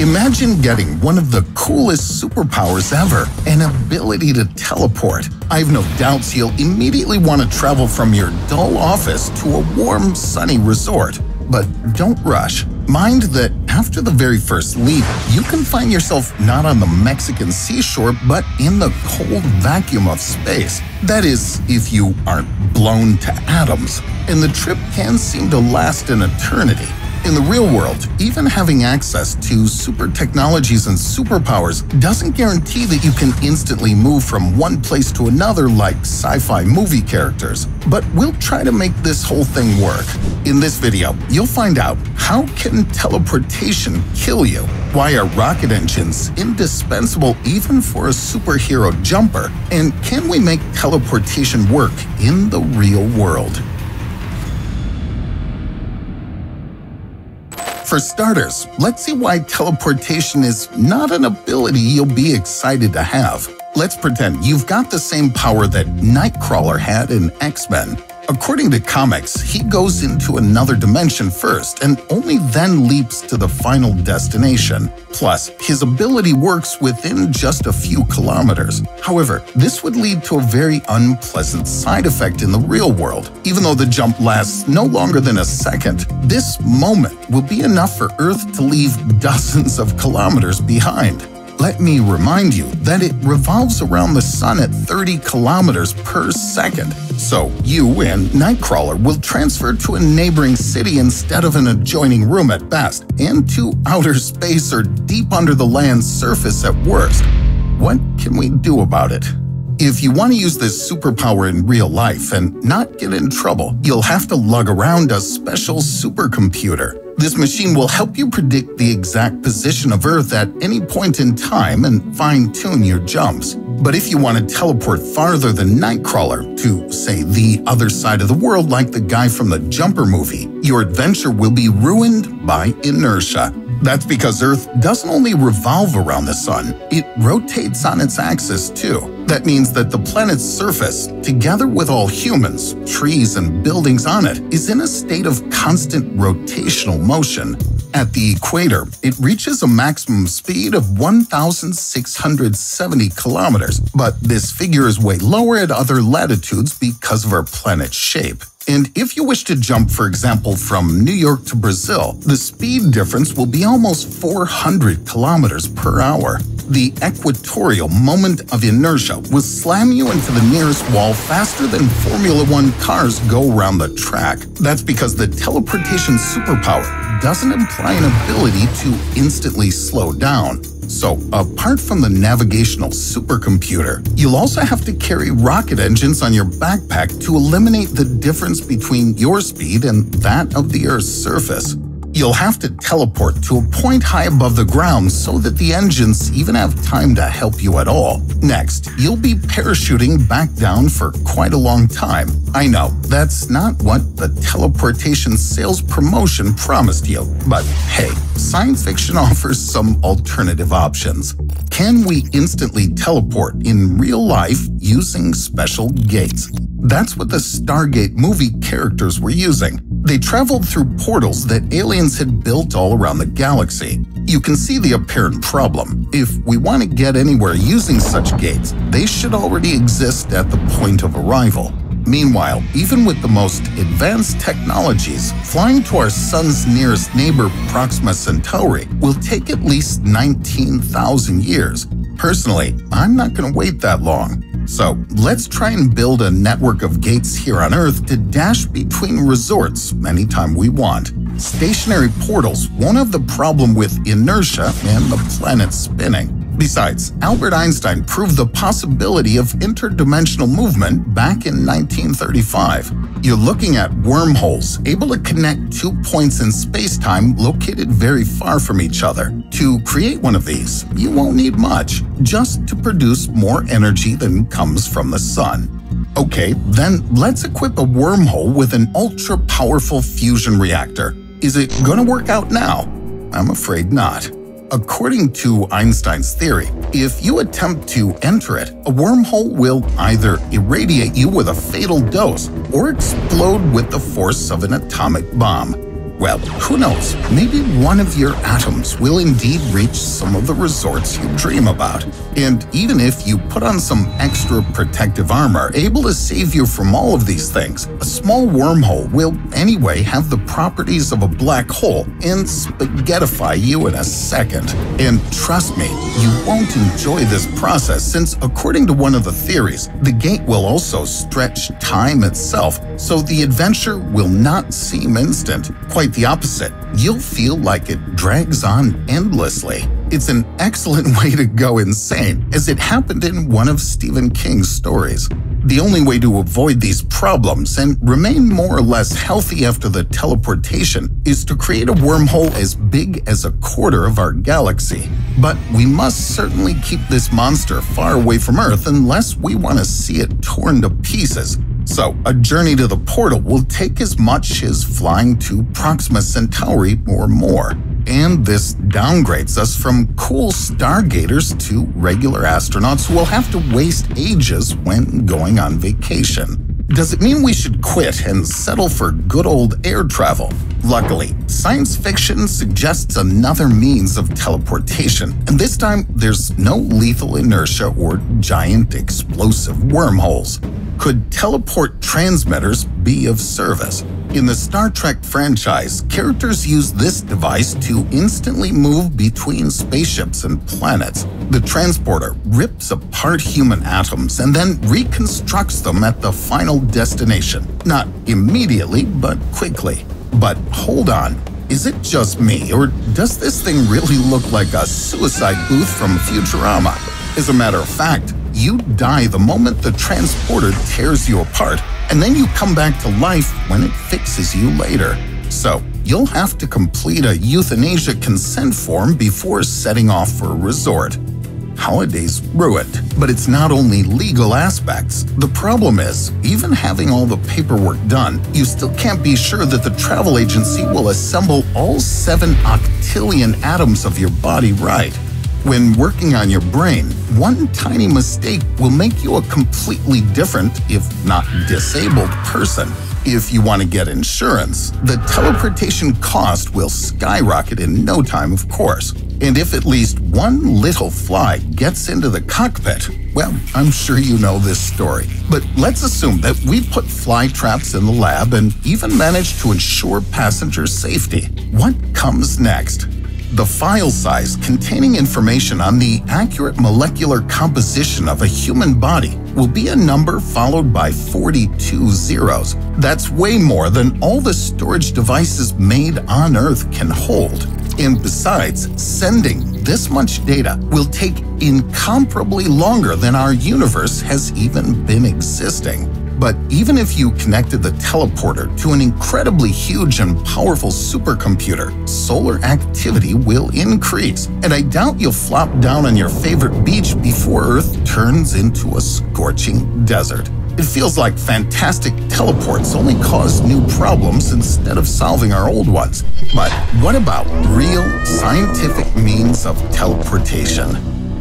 Imagine getting one of the coolest superpowers ever, an ability to teleport. I've no doubts you'll immediately want to travel from your dull office to a warm, sunny resort. But don't rush. Mind that after the very first leap, you can find yourself not on the Mexican seashore, but in the cold vacuum of space. That is, if you aren't blown to atoms. And the trip can seem to last an eternity. In the real world, even having access to super technologies and superpowers doesn't guarantee that you can instantly move from one place to another like sci-fi movie characters. But we'll try to make this whole thing work. In this video, you'll find out how can teleportation kill you, why are rocket engines indispensable even for a superhero jumper, and can we make teleportation work in the real world? For starters, let's see why teleportation is not an ability you'll be excited to have. Let's pretend you've got the same power that Nightcrawler had in X-Men. According to comics, he goes into another dimension first and only then leaps to the final destination. Plus, his ability works within just a few kilometers. However, this would lead to a very unpleasant side effect in the real world. Even though the jump lasts no longer than a second, this moment will be enough for Earth to leave dozens of kilometers behind. Let me remind you that it revolves around the sun at 30 kilometers per second. So you and Nightcrawler will transfer to a neighboring city instead of an adjoining room at best, and to outer space or deep under the land's surface at worst. What can we do about it? If you want to use this superpower in real life and not get in trouble, you'll have to lug around a special supercomputer. This machine will help you predict the exact position of Earth at any point in time and fine-tune your jumps. But if you want to teleport farther than Nightcrawler, to, say, the other side of the world like the guy from the Jumper movie, your adventure will be ruined by inertia. That's because Earth doesn't only revolve around the sun, it rotates on its axis too. That means that the planet's surface, together with all humans, trees, and buildings on it, is in a state of constant rotational motion. At the equator, it reaches a maximum speed of 1,670 kilometers, but this figure is way lower at other latitudes because of our planet's shape. And if you wish to jump, for example, from New York to Brazil, the speed difference will be almost 400 kilometers per hour. The equatorial moment of inertia will slam you into the nearest wall faster than Formula One cars go around the track. That's because the teleportation superpower doesn't imply an ability to instantly slow down. So, apart from the navigational supercomputer, you'll also have to carry rocket engines on your backpack to eliminate the difference between your speed and that of the Earth's surface. You'll have to teleport to a point high above the ground so that the engines even have time to help you at all. Next, you'll be parachuting back down for quite a long time. I know, that's not what the teleportation sales promotion promised you. But hey, science fiction offers some alternative options. Can we instantly teleport in real life using special gates? That's what the Stargate movie characters were using. They traveled through portals that aliens had built all around the galaxy. You can see the apparent problem. If we want to get anywhere using such gates, they should already exist at the point of arrival. Meanwhile, even with the most advanced technologies, flying to our sun's nearest neighbor, Proxima Centauri, will take at least 19,000 years. Personally, I'm not going to wait that long. So, let's try and build a network of gates here on Earth to dash between resorts anytime we want. Stationary portals won't have the problem with inertia and the planet spinning. Besides, Albert Einstein proved the possibility of interdimensional movement back in 1935. You're looking at wormholes able to connect two points in space-time located very far from each other. To create one of these, you won't need much, just to produce more energy than comes from the sun. Okay, then let's equip a wormhole with an ultra-powerful fusion reactor. Is it gonna work out now? I'm afraid not. According to Einstein's theory, if you attempt to enter it, a wormhole will either irradiate you with a fatal dose or explode with the force of an atomic bomb. Well, who knows? Maybe one of your atoms will indeed reach some of the resorts you dream about. And even if you put on some extra protective armor able to save you from all of these things, a small wormhole will anyway have the properties of a black hole and spaghettify you in a second. And trust me, you won't enjoy this process since, according to one of the theories, the gate will also stretch time itself, so the adventure will not seem instant. Quite the opposite. You'll feel like it drags on endlessly. It's an excellent way to go insane, as it happened in one of Stephen King's stories. The only way to avoid these problems and remain more or less healthy after the teleportation is to create a wormhole as big as a quarter of our galaxy. But we must certainly keep this monster far away from Earth unless we want to see it torn to pieces. So, a journey to the portal will take as much as flying to Proxima Centauri or more. And this downgrades us from cool stargaters to regular astronauts who will have to waste ages when going on vacation. Does it mean we should quit and settle for good old air travel? Luckily, science fiction suggests another means of teleportation, and this time there's no lethal inertia or giant explosive wormholes. Could teleport transmitters be of service? In the Star Trek franchise, characters use this device to instantly move between spaceships and planets. The transporter rips apart human atoms and then reconstructs them at the final destination. Not immediately, but quickly. But hold on. Is it just me, or does this thing really look like a suicide booth from Futurama? As a matter of fact, you die the moment the transporter tears you apart, and then you come back to life when it fixes you later. So, you'll have to complete a euthanasia consent form before setting off for a resort. Holidays ruined. But it's not only legal aspects. The problem is, even having all the paperwork done, you still can't be sure that the travel agency will assemble all 7 octillion atoms of your body right. When working on your brain, one tiny mistake will make you a completely different, if not disabled, person. If you want to get insurance, the teleportation cost will skyrocket in no time, of course. And if at least one little fly gets into the cockpit, well, I'm sure you know this story. But let's assume that we put fly traps in the lab and even managed to ensure passenger safety. What comes next? The file size containing information on the accurate molecular composition of a human body will be a number followed by 42 zeros. That's way more than all the storage devices made on Earth can hold. And besides, sending this much data will take incomparably longer than our universe has even been existing. But even if you connected the teleporter to an incredibly huge and powerful supercomputer, solar activity will increase, and I doubt you'll flop down on your favorite beach before Earth turns into a scorching desert. It feels like fantastic teleports only cause new problems instead of solving our old ones. But what about real, scientific means of teleportation?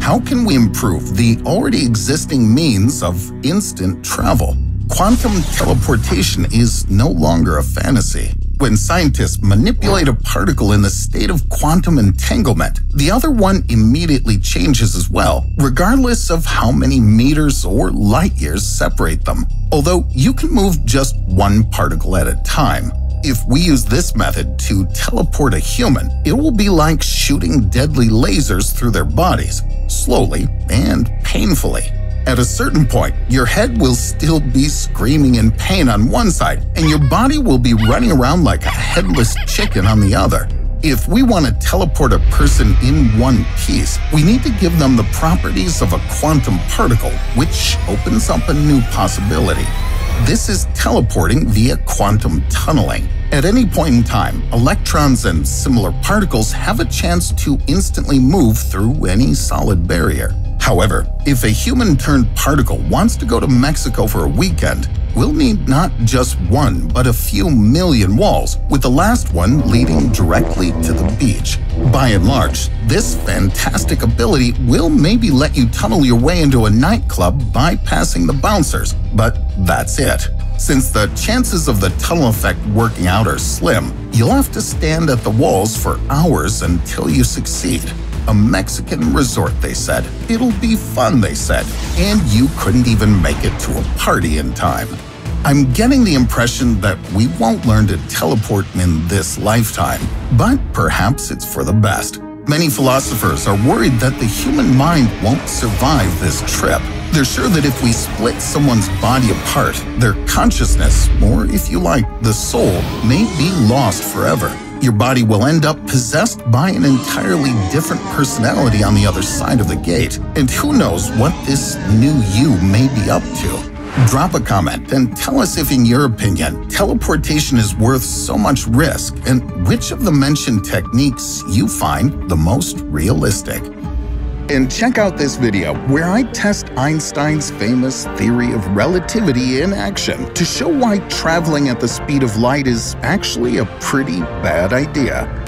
How can we improve the already existing means of instant travel? Quantum teleportation is no longer a fantasy. When scientists manipulate a particle in the state of quantum entanglement, the other one immediately changes as well, regardless of how many meters or light years separate them, although you can move just one particle at a time. If we use this method to teleport a human, it will be like shooting deadly lasers through their bodies, slowly and painfully. At a certain point, your head will still be screaming in pain on one side, and your body will be running around like a headless chicken on the other. If we want to teleport a person in one piece, we need to give them the properties of a quantum particle, which opens up a new possibility. This is teleporting via quantum tunneling. At any point in time, electrons and similar particles have a chance to instantly move through any solid barrier. However, if a human-turned particle wants to go to Mexico for a weekend, we'll need not just one, but a few million walls, with the last one leading directly to the beach. By and large, this fantastic ability will maybe let you tunnel your way into a nightclub bypassing the bouncers, but that's it. Since the chances of the tunnel effect working out are slim, you'll have to stand at the walls for hours until you succeed. A Mexican resort, they said. It'll be fun, they said. And you couldn't even make it to a party in time. I'm getting the impression that we won't learn to teleport in this lifetime, but perhaps it's for the best. Many philosophers are worried that the human mind won't survive this trip. They're sure that if we split someone's body apart, their consciousness, or if you like, the soul, may be lost forever. Your body will end up possessed by an entirely different personality on the other side of the gate. And who knows what this new you may be up to? Drop a comment and tell us if, in your opinion, teleportation is worth so much risk and which of the mentioned techniques you find the most realistic. And check out this video where I test Einstein's famous theory of relativity in action to show why traveling at the speed of light is actually a pretty bad idea.